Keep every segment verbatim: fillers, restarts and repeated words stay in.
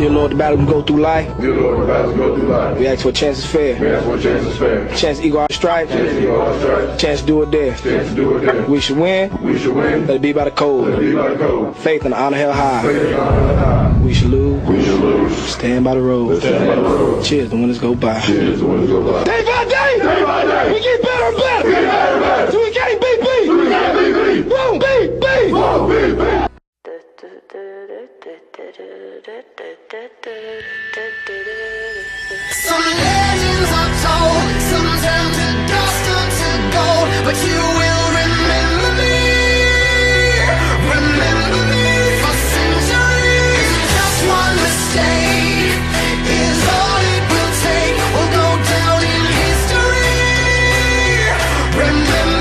Dear Lord, the battle we go through life. Dear Lord, the battle we go through life. We ask for a chance is fair. We ask for a chance is fair. Chance equal our strife. Chance equal our strife. Chance do it there. Chance do it there. We should win. We should win. Let it be by the code. Let it be by the code. Faith and honor held high. Faith and honor held high. We should lose. We should lose. Stand by the road. Stand by the road. Cheers, the winners go by. Cheers, the winners go by. Day by day. Day by day. We get better and better. We get better and better. So we can't be beat. So we can't be beat. Won't be beat. Won't be beat. Some legends are told, some turn to dust or to gold, but you will remember me, remember me for centuries. Just one mistake is all it will take, we'll go down in history. Remember.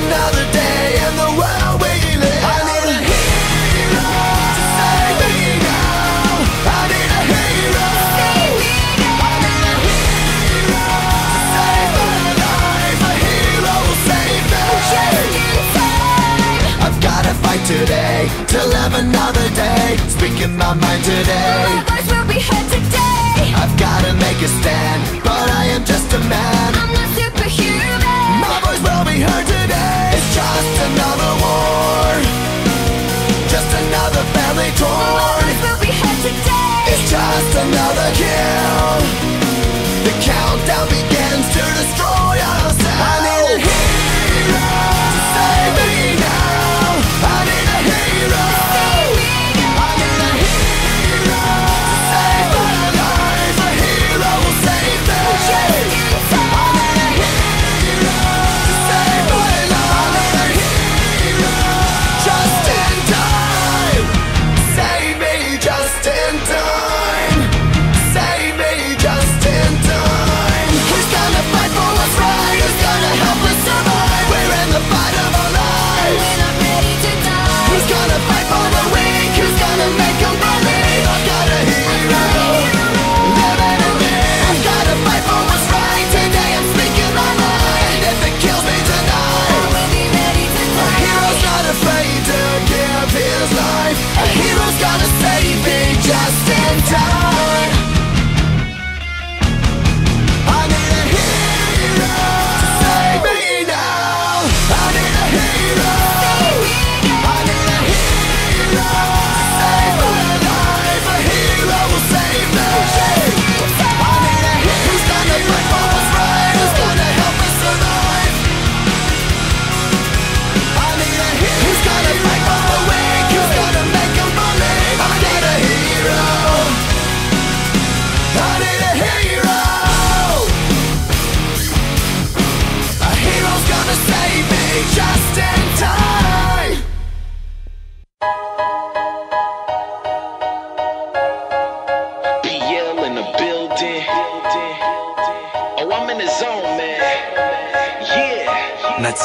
Another day in the world. making my mind today. My voice will be heard today. I've gotta make a stand, but I am just a man. I'm not superhuman. My voice will be heard today. It's just another war, just another family torn. My voice will be heard today. It's just another kill. The countdown begins to destroy ourselves. I need a hero to save me now. I need a hero.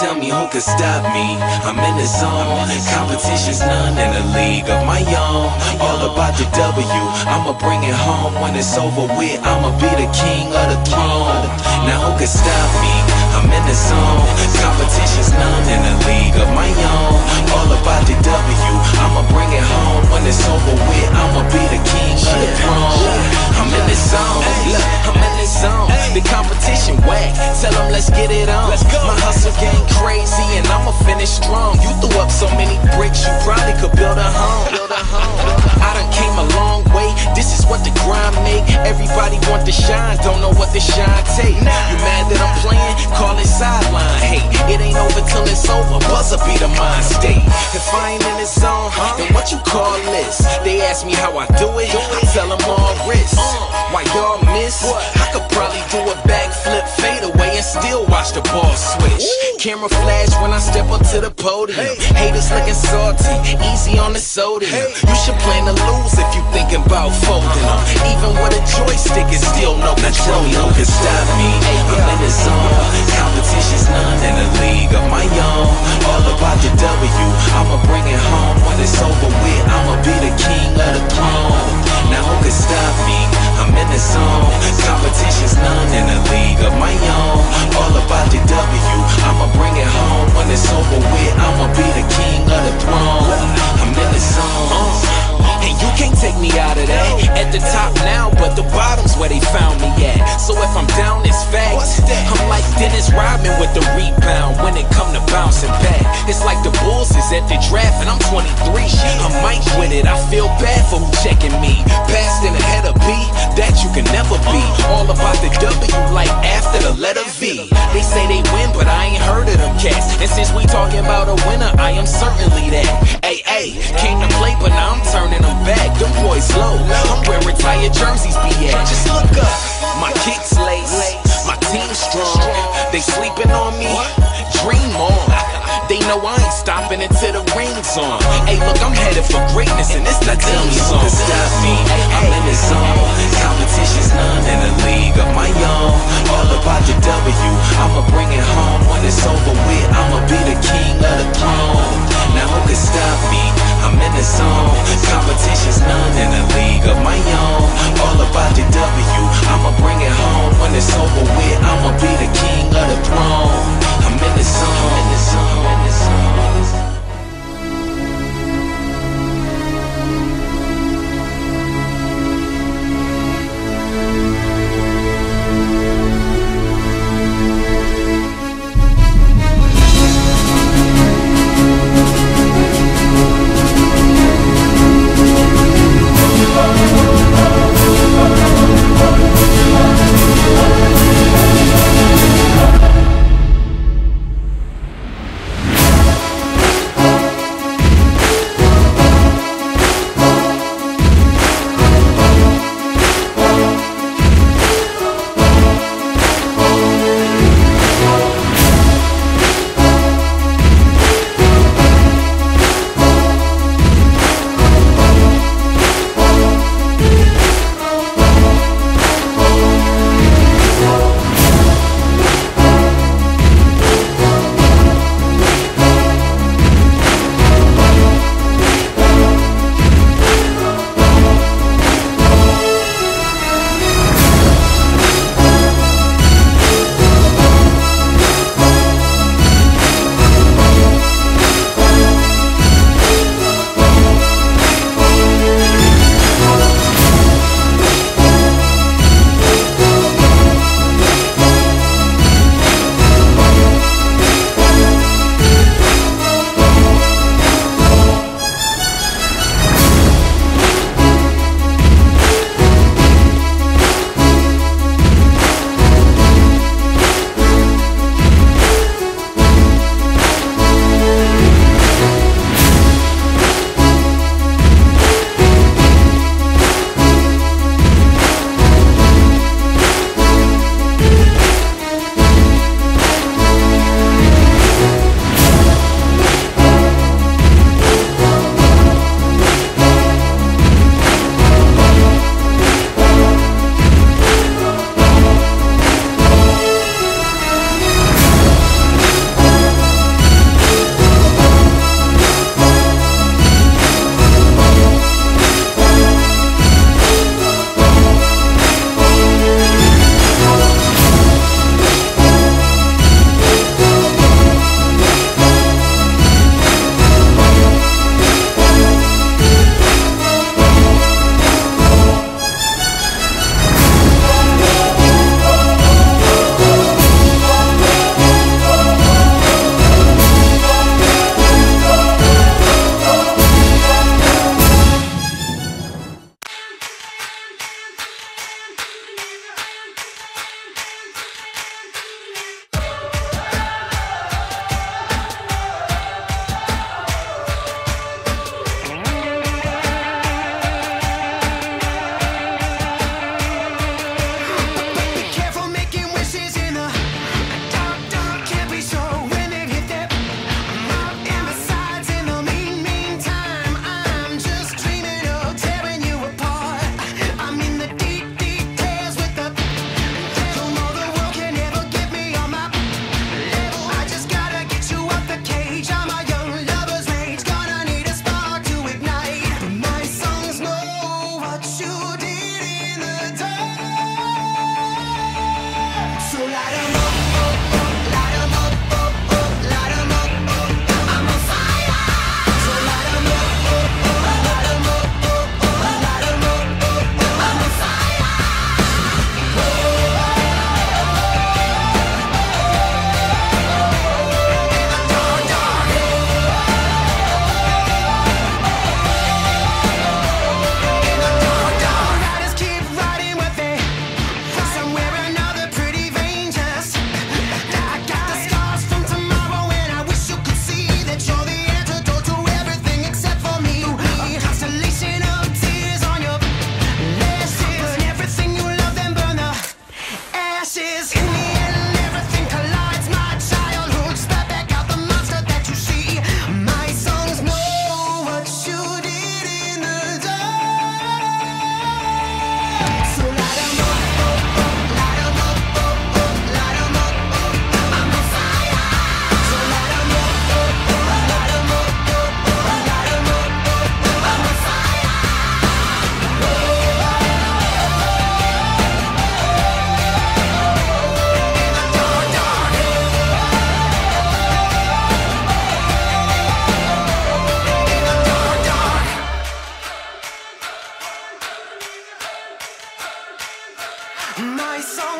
Tell me who could stop me, I'm in the zone. Competition's none in a league of my own. All about the W, I'ma bring it home. When it's over with, I'ma be the king of the throne. Now who could stop me, I'm in the zone. Competition's none in a league of my own. All about the W, I'ma bring it home. When it's over with, I'ma be the king of the throne. I'm in the zone, I'm in the zone. The competition whack, tell them let's get it on. My hustle game crazy and I'ma finish strong. You threw up so many bricks, you probably could build a home. I done came a long way, this is what the grind make. Everybody want to shine, don't know what the shine take. You mad that I'm playing? Call it sideline. Hey, it ain't over till it's over, buzzer be the mind state. If I ain't in the zone, then what you call this? They ask me how I do it, I tell them all risk. Why y'all miss? I could probably do a backflip, fade away and still watch the ball switch. Camera flash when I step up to the podium. Hey. Haters looking salty, easy on the sodium. Hey. You should plan to lose if you thinking about folding them. Even with a joystick, it's still no control. No can stop me, I'm in the zone. Competition's none in the league of my own. All about the W, I'ma bring it home. When it's over with, I'ma be the king of the throne. Now who can stop me, I'm in the zone. Competition's none in the league of my own. All about the W, I'ma bring it home. When it's over with, I'ma be the king of the throne. I'm in the zone, and you can't take me out of that. At the top now, but the bottom's where they found me at. So if I'm down, it's facts. I'm like Dennis Rodman with the rebound. When it come to bouncing back, it's like the Bulls is at the draft and I'm twenty-three. I'm Mike with it, I feel bad for who checking me. Past and ahead of B, that you can never be. All about the W, like after the letter V. They say they win, but I ain't heard of them cats. And since we talking about a winner, I am certainly that. Ay, ay, came to play, but now I'm turning them back. Them boys low, I'm where retired jerseys be at. Just look up, my kicks lace, my team strong. They sleeping on me, dream on. They know I ain't stopping until the ring's on. Hey, look, I'm headed for greatness and it's the team song. Who can stop me, I'm in the zone. Competition's none in the league of my own. All about the W, I'ma bring it home. When it's over with, I'ma be the king of the throne. Now who can stop me, I'm in the zone. Competition's none in the league of my own. All about the W, I'ma bring it home. When it's over with, I'ma be the king of the throne. I'm in the zone, in the zone, in the zone.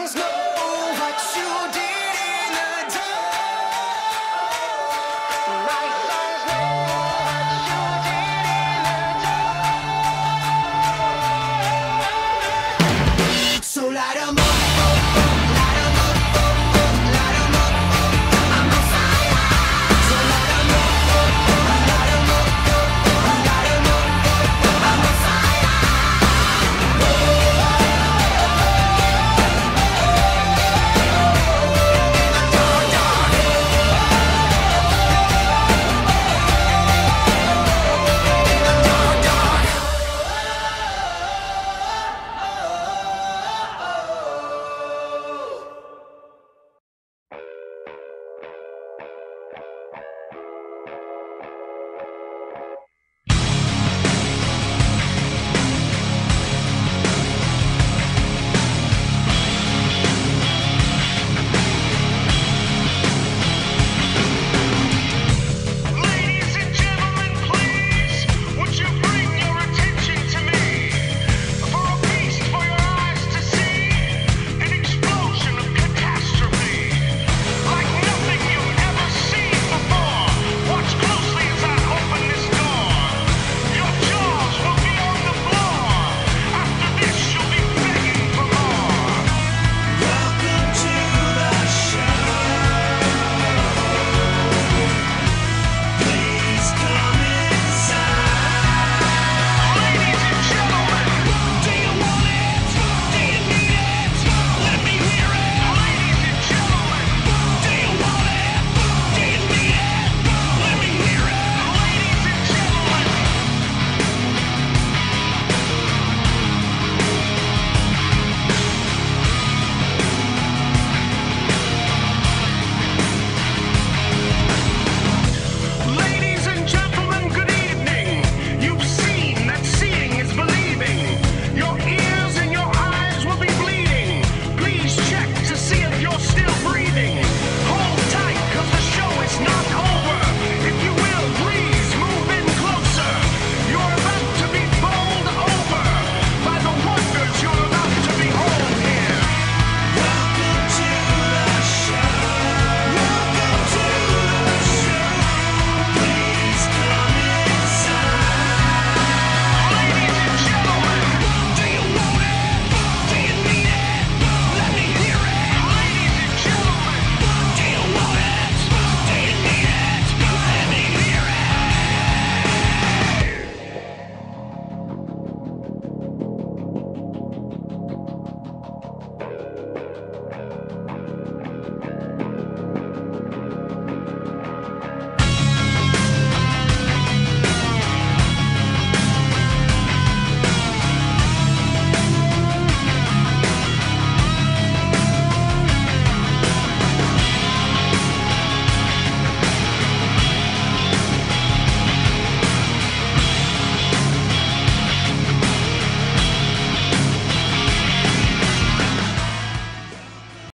things go like you.